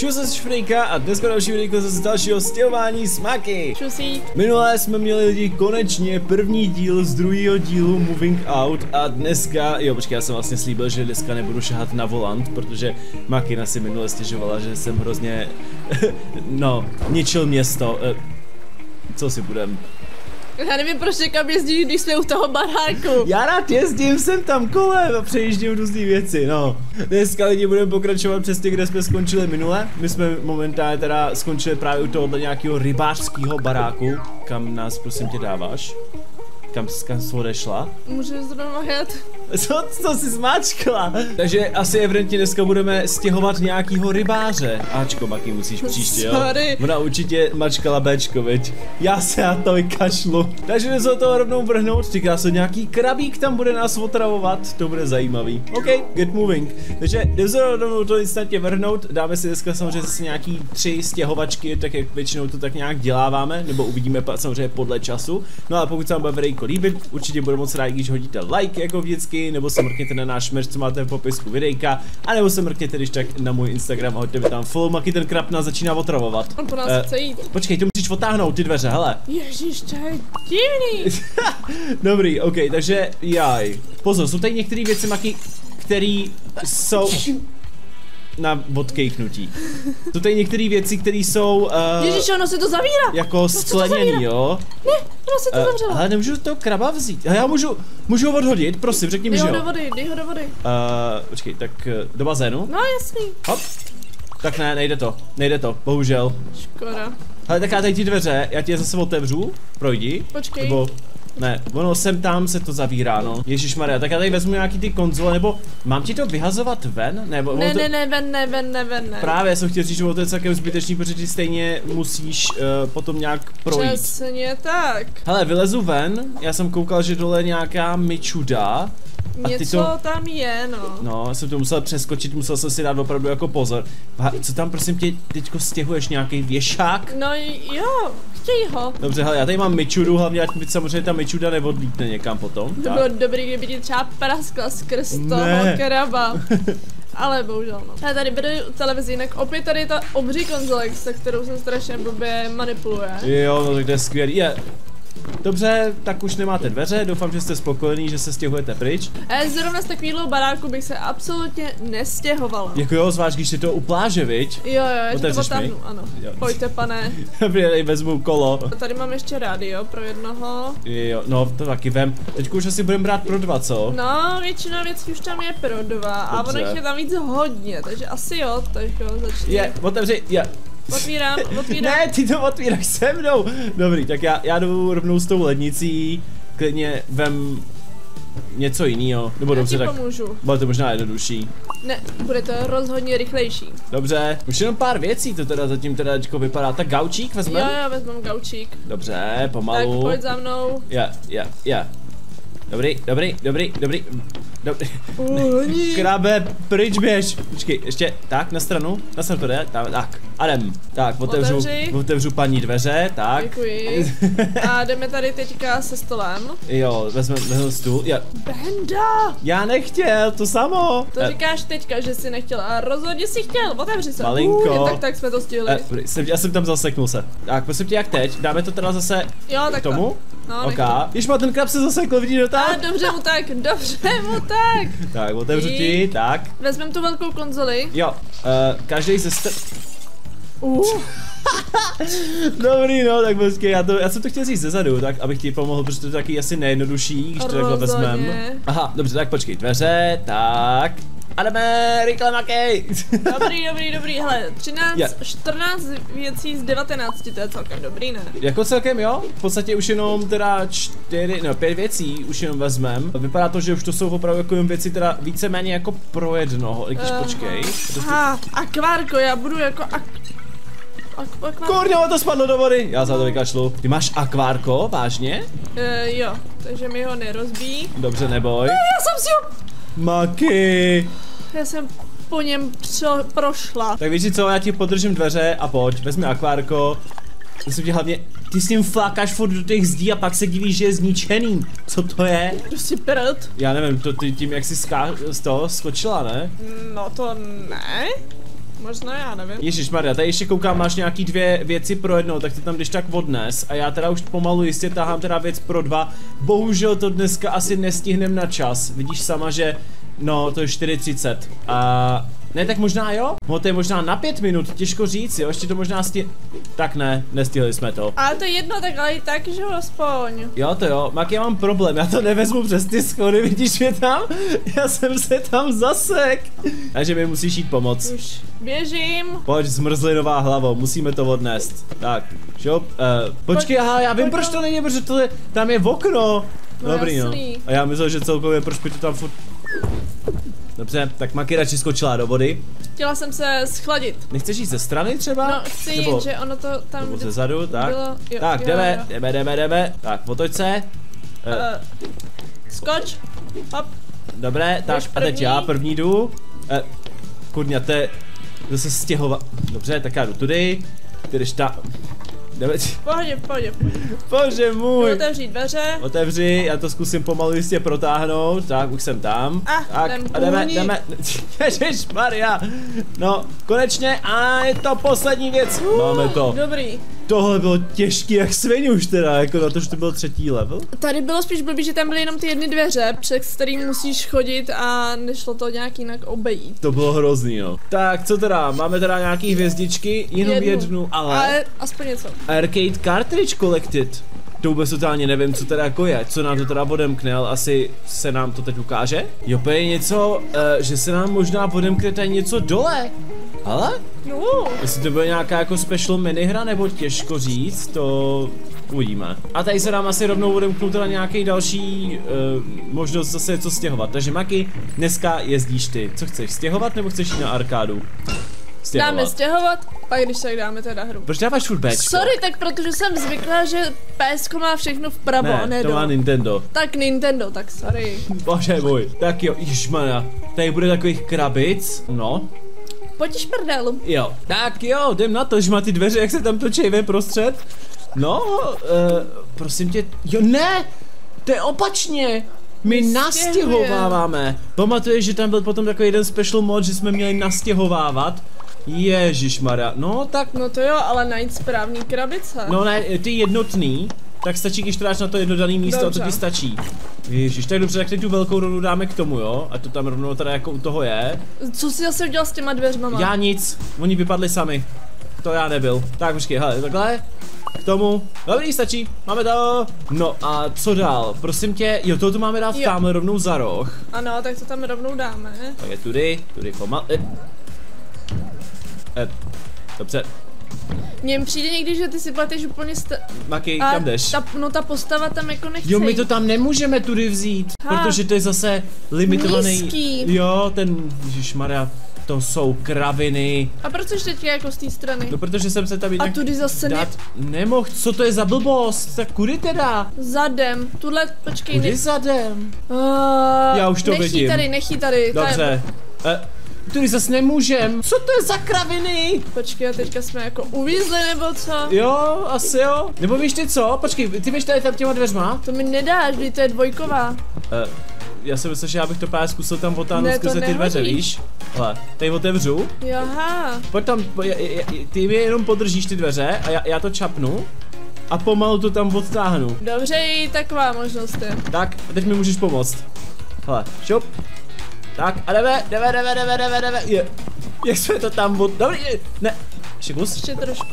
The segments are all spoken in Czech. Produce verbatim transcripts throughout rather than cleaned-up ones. Čus, jsi Šfrejka a dneska další videjko z dalšího stěhování s Maky. Čusí. Minulé jsme měli lidi konečně první díl z druhého dílu Moving Out a dneska, jo počkej, já jsem vlastně slíbil, že dneska nebudu šahat na volant, protože Makina si minule stěžovala, že jsem hrozně, no, ničil město. Co si budem? Já nevím, proč kam jezdí, když jsme u toho baráku. Já rád jezdím, jsem tam kolem a přejíždím různý věci, no. Dneska lidi budeme pokračovat přesně, kde jsme skončili minule. My jsme momentálně teda skončili právě u tohohle nějakého rybářského baráku. Kam nás prosím tě dáváš? Kam, kam jsi odešla? Můžu zrovna jet. Co, co jsi zmáčkla? Takže asi evidentně dneska budeme stěhovat nějakýho rybáře. Ačko, Maky, musíš příště, jo? Sorry. Ona určitě mačkala Bčko, veď? Já se na to kašlu. Takže jdeme se toho rovnou vrhnout. Říká se, nějaký krabík tam bude nás otravovat. To bude zajímavý. OK, get moving. Takže jdeme se rovnou to instantně vrhnout. Dáme si dneska samozřejmě zase nějaký tři stěhovačky, tak jak většinou to tak nějak děláváme, nebo uvidíme samozřejmě podle času. No a pokud se vám bude líbit, určitě budu moc rád, když hodíte like jako vždycky, nebo se mrkněte na náš merch, co máte v popisku videjka, anebo se mrkněte když tak na můj Instagram a hoďte mi tam follow. Maky, ten krab nás začíná otravovat. On po nás uh, chce jít. Počkej, to musíš otáhnout ty dveře, hele. Ježíš, to je divný. Dobrý, ok, takže jaj. Pozor, jsou tady některé věci, Maky, které jsou na odkejknutí. Jsou tady některé věci, které jsou uh, Ježíš, ono se to zavírá. Jako skleněný, jo. Ne, ono se to zavřelo. Uh, ale nemůžu toho kraba vzít. Já můžu, můžu ho odhodit, prosím, řekni mi, že jo. Do vody, dej ho do vody. Uh, počkej, tak do bazénu. No jasný. Hop. Tak ne, nejde to, nejde to, bohužel. Škoda. Hele, tak já tady ty dveře, já ti je zase otevřu, projdi. Počkej. Nebo ne, ono sem tam se to zavírá, no. Ježišmarja, tak já tady vezmu nějaký ty konzole, nebo mám ti to vyhazovat ven? Nebo, ne, to... ne, ne, ven, ne, ven, ne, ven, ne. Právě jsem chtěl říct, že to je celkem zbytečný, protože ty stejně musíš uh, potom nějak projít. Přesně tak. Hele, vylezu ven, já jsem koukal, že dole nějaká mičuda. A něco ty to... tam je, no. No, jsem to musel přeskočit, musel jsem si dát opravdu jako pozor. Co tam prosím tě, teďko stěhuješ nějaký věšák? No jo, chtějí ho. Dobře, hele, já tady mám mičudu, hlavně ať samozřejmě ta mičuda neodlítne někam potom. To tak bylo dobrý, kdyby ti třeba praskla skrz toho kraba. Ale bohužel no. Já tady beru televizi, jinak opět tady je ta obří konzole, se kterou jsem strašně blbě manipuluje. Jo, no tak to je skvělý. Je. Dobře, tak už nemáte dveře, doufám, že jste spokojení, že se stěhujete pryč. E, zrovna z takového baráku bych se absolutně nestěhovala. Jako jo, zvlášť když je to u pláže, viď? Jo, jo, já to potáhnu, ano. Jo. Pojďte, pane. Dobrý, vezmu kolo. Tady mám ještě rádio pro jednoho. Jo, no to taky vem. Teď už asi budeme brát pro dva, co? No, většina věcí už tam je pro dva. Dobře. A ono je tam víc hodně, takže asi jo, tak jo, začni. Je, otevři, je. Otvírám, otvírám. Ne, ty to otvíráš se mnou. Dobrý, tak já, já jdu rovnou s tou lednicí, klidně vem něco jiného. Nebo dobře, tak bude to možná jednodušší. Ne, bude to rozhodně rychlejší. Dobře, už jenom pár věcí to teda zatím teda vypadá. Tak gaučík vezmeme? Jo, jo, vezmeme gaučík. Dobře, pomalu. Tak pojď za mnou. Já, já, já. Dobrý, dobrý, dobrý, dobrý. Dobrý. Krabe, pryč běž. Počkej, ještě, tak, na stranu, na stranu to jde, tak, a jdem. Tak, otevřu, Otevři. otevřu paní dveře, tak. Děkuji. A jdeme tady teďka se stolem. Jo, vezmeme stůl, já. Benda! Já nechtěl, to samo. To říkáš teďka, že jsi nechtěl, a rozhodně jsi chtěl, otevři se. Malinko. Tak, tak jsme to stihli. Já jsem tam zaseknul se. Tak, prosím tě, jak teď, dáme to teda zase jo, k tomu? No, ok, když má ten krab se zasekl, vidíš, no tak? A dobře mu tak, dobře mu tak. Tak, otevřu ti, tak. Vezmeme tu velkou konzoli. Jo, uh, každý se str... Uh. Dobrý, no, tak počkej, já, já jsem to chtěl říct zezadu, tak abych ti pomohl, protože to je taky asi nejjednodušší, když to takhle vezmeme. Aha, dobře, tak počkej, dveře, tak. A jdeme, rychle Maky. Dobrý, dobrý, dobrý, hele, třináct, yeah. čtrnáct věcí z devatenácti, to je celkem dobrý, ne? Jako celkem jo, v podstatě už jenom teda čtyři, no pět věcí už jenom vezmem. Vypadá to, že už to jsou opravdu jako jenom věci teda víceméně jako pro jednoho, i když uh, počkej. Aha, to... akvárko, já budu jako ak... Kurňo, to spadlo do vody, já za to vykašlu. Ty máš akvárko, vážně? Uh, jo, takže mi ho nerozbíjí. Dobře, neboj. Ne, já jsem si ho... Maky! Já jsem po něm prošla. Tak víš co, já ti podržím dveře a pojď, vezmi akvárko. Myslím ti hlavně, ty s ním flákáš furt do těch zdí a pak se divíš, že je zničený. Co to je? To jsi prd. Já nevím, to ty tím, jak jsi z toho skočila, ne? No to ne. Možná, já nevím. Ježišmarja, tady ještě koukám, máš nějaký dvě věci pro jednou, tak ty tam když tak odnes. A já teda už pomalu jistě tahám teda věc pro dva. Bohužel to dneska asi nestihneme na čas. Vidíš sama, že no to je čtyři třicet. A ne, tak možná jo? No to je možná na pět minut, těžko říct, jo, ještě to možná sti... Tak ne, nestihli jsme to. Ale to jedno, tak ale i tak, že aspoň. Jo, to jo, Mak, já mám problém, já to nevezmu přes ty schody, vidíš mě tam? Já jsem se tam zasek. Takže mi musíš jít pomoct. Už běžím. Pojď, zmrzlinová hlavo, musíme to odnést. Tak, šup, uh, počkej, Poj aha, já vím, proč to není, protože to je, tam je v okno. No, dobrý, jasný. No. A já myslel, že celkově, proč by to tam furt... Dobře, tak Maky radši skočila do vody. Chtěla jsem se schladit. Nechceš jít ze strany třeba? No, chci jít, nebo, že ono to tam bylo. Ze zadu, tak. Bylo, jo, tak, jo, jdeme, jo. jdeme, jdeme, jdeme. Tak, otoč se. Uh, skoč. Hop. Dobré, tak a teď já první jdu. Uh, kurňa, to je zase stěhovat. Dobře, tak já jdu tudy. Ty jdeš tam. Pohodě, pohodě. Bože můj. Otevři dveře. Otevři, já to zkusím pomalu jistě protáhnout. Tak, už jsem tam. Ah, tak, a jdeme, jdeme. Ježišmarja. No, konečně a je to poslední věc. Uh, Máme to. Dobrý. Tohle bylo těžký jak svině už teda, jako na to, že to byl třetí level. Tady bylo spíš blbý, že tam byly jenom ty jedny dveře, přes kterým musíš chodit a nešlo to nějak jinak obejít. To bylo hrozný, jo. Tak, co teda? Máme teda nějaký hvězdičky, jenom jednu, jednu ale... ale... aspoň něco. Arcade cartridge collected. To vůbec totálně nevím, co teda jako je, co nám to teda odemkne, ale asi se nám to teď ukáže. Jo, je něco, uh, že se nám možná odemkne tady něco dole. Ale? Jo. Jestli to byla nějaká jako special minihra, nebo těžko říct, to uvidíme. A tady se nám asi rovnou odemknout teda nějaký další uh, možnost zase něco stěhovat. Takže Maki, dneska jezdíš ty. Co chceš, stěhovat nebo chceš jít na arkádu? Stěhovat. Dáme stěhovat, pak když tak dáme teda hru. Proč dáváš furt béčko? Sorry, tak protože jsem zvyklá, že pésko má všechno vpravo, ne, a ne to dole. Má Nintendo. Tak Nintendo, tak sorry. Bože můj, tak jo, ježmana. Tady bude takových krabic, no. Pojď šprdelu. Jo, tak jo, jdem na to, že má ty dveře, jak se tam točí ve prostřed. No, uh, prosím tě, jo ne, to je opačně. My nastěhováváme. Pamatuješ, že tam byl potom takový jeden special mod, že jsme měli nastěhovávat? Ježišmarja, no tak. No to jo, ale najít správný krabice. No ne, ty jednotný, tak stačí, když to dáš na to jednodané místo, dobře. A to ti stačí. Ježiš, tak dobře, tak teď tu velkou rovnou dáme k tomu, jo? A to tam rovnou teda jako u toho je. Co jsi zase udělal s těma dveřmama? Já nic, oni vypadli sami. To já nebyl. Tak počkej, hele, takhle. K tomu. Dobrý, stačí. Máme to. No a co dál? Prosím tě, jo, to tu máme dát tamhle rovnou za roh. Ano, tak to tam rovnou dáme. Tak je tudy, tudy pomal. E. E. Dobře. Mně přijde někdy, že ty si plateš úplně sta... Maki, kam jdeš? Ta, no ta postava tam jako nechce. Jo, my to tam nemůžeme tudy vzít, ha. Protože to je zase limitovaný. Nízký. Jo, ten, ježišmarja. To jsou kraviny. A proč jsi teďka jako z té strany? No protože jsem se tam jinak... A tudy zase dát ne... nemohl, co to je za blbost? Tak kudy teda? Zadem, tuhle, počkej. Kudy ne... zadem? Uh, Já už to nechý vidím. Tady, nechý tady. Dobře. Eh, tudy zase nemůžem. Co to je za kraviny? Počkej, a teďka jsme jako uvízli nebo co? Jo, asi jo. Nebo víš ty co? Počkej, ty víš tady tam těma dveřma? To mi nedáš, když to je dvojková. Eh. Já jsem myslel, že já bych to právě zkusil tam otáhnout skrze ty dveře, víš? Hele, tady otevřu. Jaha. Pojď tam, ty mi jenom podržíš ty dveře a já, já to čapnu a pomalu to tam odtáhnu. Dobře, je taková možnost je. Tak, a teď mi můžeš pomoct. Hele, šup. Tak, a jdeme, jdeme, jdeme, jdeme, jdeme, jdeme. Je, jak jsme to tam od... Dobrý, ne. Ještě kus? Ještě trošku.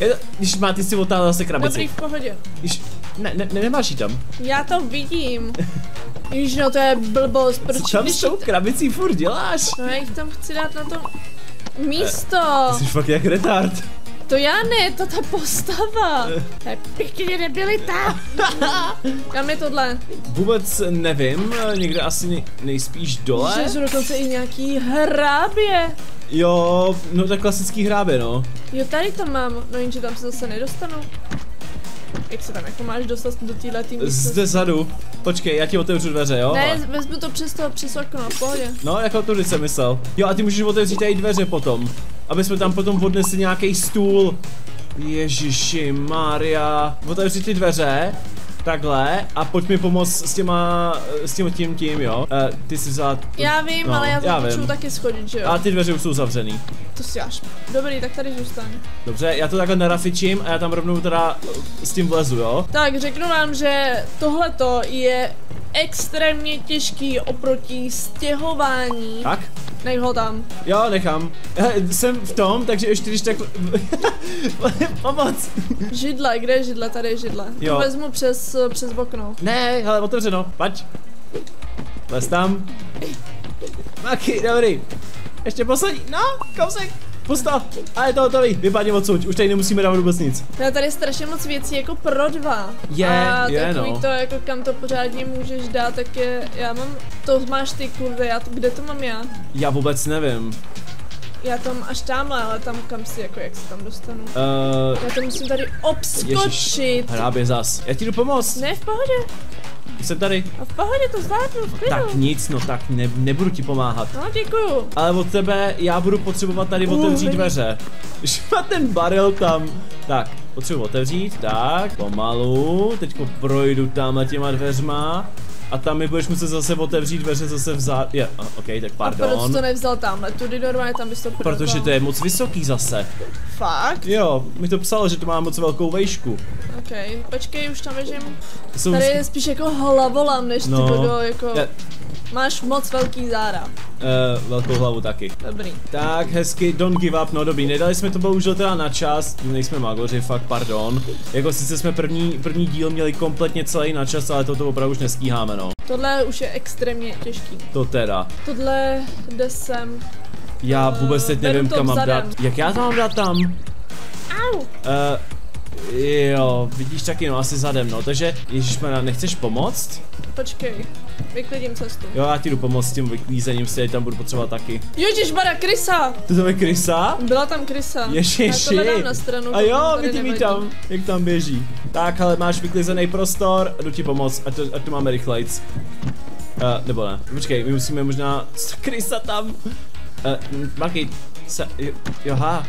Je to, když má, ty si otáhla zase krabici. Dobrý, v pohodě. Když, ne, ne, ne, nemáš jí tam. Já to vidím. Již no, to je blbost, proč tam s tou krabicí furt děláš? No já jich tam chci dát na to místo. E, jsi fakt jak retard. To já ne, to ta postava. To je pěkně debilita. Kam je tohle? Vůbec nevím, někde asi nej, nejspíš dole. Že jsou dokonce i nějaký hrábě. Jo, no to je klasický hrábě, no. Jo, tady to mám, no jenže tam se zase nedostanu. Jak se tam jako máš dostat do této místnosti? Zde zadu. Počkej, já ti otevřu dveře, jo? Ne, ale... vezmu to přes to, přes okno, v pohodě. No, jako tudy jsem myslel. Jo, a ty můžeš otevřít tady dveře potom. Aby jsme tam potom odnesli nějaký stůl. Ježiši Maria. Otevři ty dveře. Takhle, a pojď mi pomoct s těma, s tím tím tím, jo. Uh, ty jsi vzala... Já vím, no, ale já, já začnu taky schodit, že jo. A ty dveře už jsou zavřený. To si až. Dobrý, tak tady zůstane. Dobře, já to takhle narafičím a já tam rovnou teda s tím vlezu, jo. Tak, řeknu vám, že tohleto je extrémně těžký oproti stěhování. Tak? Nech ho tam. Jo, nechám. Jsem v tom, takže ještě když tak... Pomoc! Židle, kde je židle? Tady je židle. Jo. To vezmu přes, přes okno. Ne, hele, otevřeno, pojď. Lez tam. Maky, dobrý. Ještě poslední, no, kousek. Postav, a je to hotový, vypadně odsud, už tady nemusíme dávat vůbec nic. Já tady je strašně moc věcí jako pro dva. Je, yeah, je yeah, no. To jako kam to pořádně můžeš dát, tak je, já mám, to máš ty kurve, já, kde to mám já? Já vůbec nevím. Já tam až tamhle, ale tam kam si jako, jak se tam dostanu. Uh, já to musím tady obskočit. Hrábě zas, já ti jdu pomoct. Ne, v pohodě. Jsem tady. A v pohodě to zvládnu, v klidu. Tak nic, no tak ne, nebudu ti pomáhat. No děkuju. Ale od tebe já budu potřebovat tady uh, otevřít vej. dveře. Šma ten barel tam. Tak, potřebuji otevřít, tak, pomalu. Teďko projdu tamhle těma dveřma. A tam mi budeš muset zase otevřít dveře, zase vzát. Je, yeah, ok, tak pardon. A proč to nevzal tamhle? Tudy normálně tam bys to prodal. Protože to je moc vysoký zase. Fakt? Jo, mi to psalo, že to má moc velkou vejšku. Ok, počkej, už tam ležím. Jsou... Tady je spíš jako hlavolam, než no. Ty budou jako... Je... Máš moc velký záda. Uh, velkou hlavu taky. Dobrý. Tak, hezky, don't give up, no dobrý, nedali jsme to bohužel teda na čas, nejsme magoři, fakt, pardon. Jako sice jsme první, první díl měli kompletně celý na čas, ale toto opravdu už nestíháme, no. Tohle už je extrémně těžký. To teda. Tohle jde sem. Já vůbec teď nevím, kam mám dát. Jak já to mám dát tam? Au. Uh, jo, vidíš taky, no asi zadem, no, takže, ježišmana, nechceš pomoct? Počkej, vyklidím cestu. Jo, já ti jdu pomoct s tím vyklízením, si tam budu potřebovat taky. Ježišmana, krysa! To tam je krysa? Byla tam krysa. Ježiši. Já to dám na stranu. A jo, vidím tam, jak tam běží. Tak, ale máš vyklizený prostor, jdu ti pomoct, ať to, ať to máme rychlejc. Uh, nebo ne, počkej, my musíme možná, krysa tam. Uh, Maky, se, joha.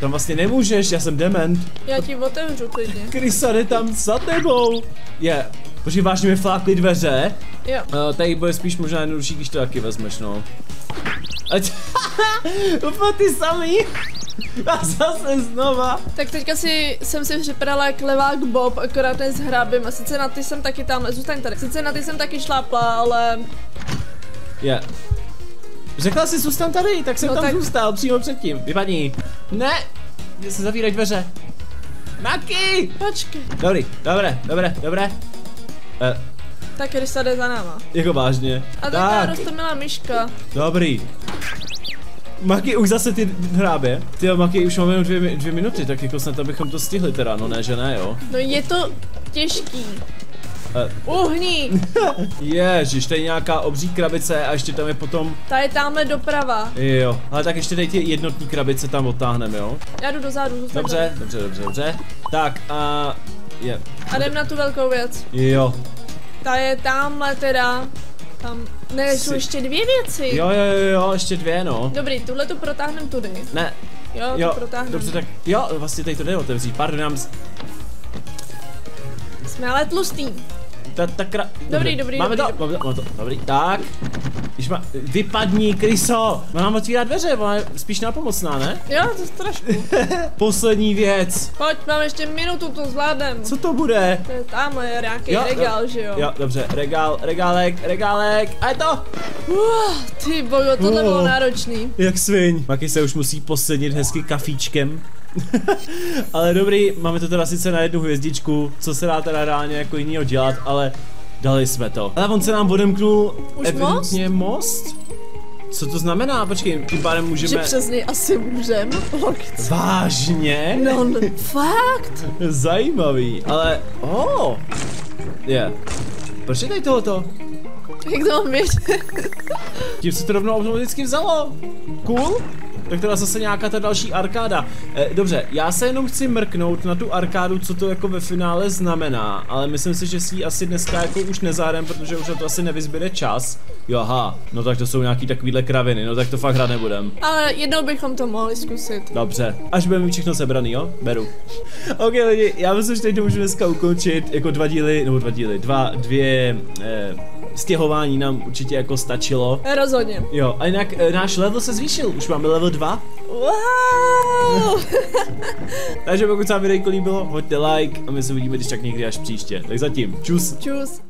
Tam vlastně nemůžeš, já jsem dement. Já ti otevřu klidně. Krysa jde tam za tebou. Je, yeah. Počkej, vážně mi flákly dveře. Jo. Uh, tady bude spíš možná jednodušší, když to taky vezmeš, no. Ať, úplně ty samý. A zase znova. Tak teďka si, jsem si připadala jak levák Bob, akorát ten s hrábem. A sice na ty jsem taky tamhle, zůstaň tady. Sice na ty jsem taky šlápla, ale... Je. Yeah. Řekla jsi, zůstan tady, tak jsem no tam tak... zůstal přímo předtím. Vypadni. Ne, mě se zavírají dveře. Maky! Počkej. Dobrý, dobré, dobré, dobré. Eh. Tak Rysa jde za náma. Jako vážně. A tak ta roztomilá myška. Dobrý. Maky už zase ty hrábě. Ty jo, Maky už máme jenom dvě, dvě minuty, tak jako snad abychom to stihli teda, no ne, že ne, jo. No je to těžký. Uh. Uhni! Ježiš, tady je nějaká obří krabice a ještě tam je potom... Ta je tamhle doprava. Jo, ale tak ještě dejte jednotní krabice tam odtáhneme, jo? Já jdu dozadu, zůstanu. Dobře, dobře, dobře, dobře. Tak a... je. A jdem na tu velkou věc. Jo. Ta je tamhle teda... Tam... Ne, jsou si... ještě dvě věci. Jo, jo, jo, jo, ještě dvě, no. Dobrý, tuhle tu protáhnem tudy. Ne. Jo, jo to protáhnem. Dobře, tak jo, vlastně tady to jde otevřít, pardon, nám... Jsme ale tlustý. Ta, ta kra... Dobrý, dobrý, máme dobrý, to, dobrý. Máme to, dobrý, tak. Když má... Vypadni, kryso! Má nám otvírat dveře, ona je spíš nápomocná, ne? Jo, to je strašku. Poslední věc. Pojď, mám ještě minutu, to zvládnem. Co to bude? To je tamhle, je nějaký jo, regál, do... že jo? Jo, dobře, regál, regálek, regálek, a je to! Uh, ty bojo, tohle uh, bylo náročný. Jak sviň. Maky se už musí posednit hezky kafíčkem. Ale dobrý, máme to teda sice na jednu hvězdičku, co se dá teda reálně jako jinýho dělat, ale dali jsme to. Ale on se nám odemknul evidentně most? Co to znamená? Počkej, tím pádem můžeme... Že přes něj asi můžeme, logicky. Vážně? No, no fakt. Zajímavý, ale... Oh. Je. Yeah. Proč je tady tohoto? Jak to mám vědět? Tím se to rovnou automaticky vzalo. Cool? Tak teda zase nějaká ta další arkáda. Eh, dobře, já se jenom chci mrknout na tu arkádu, co to jako ve finále znamená, ale myslím si, že si ji asi dneska jako už nezárem, protože už na to asi nevyzbyde čas. Jo, aha, no tak to jsou nějaký takovýhle kraviny, no tak to fakt hrát nebudem. Ale jednou bychom to mohli zkusit. Dobře, až budeme mít všechno sebraný, jo? Beru. OK lidi, já myslím, že teď to můžu dneska ukončit, jako dva díly, nebo dva díly, dva, dvě, eh, stěhování nám určitě jako stačilo. Rozhodně. Jo, a jinak eh, náš level se zvýšil, už máme level dva. Wow. Takže pokud se vám videjko líbilo, hoďte like a my se uvidíme když tak někdy až příště. Tak zatím, čus. Čus.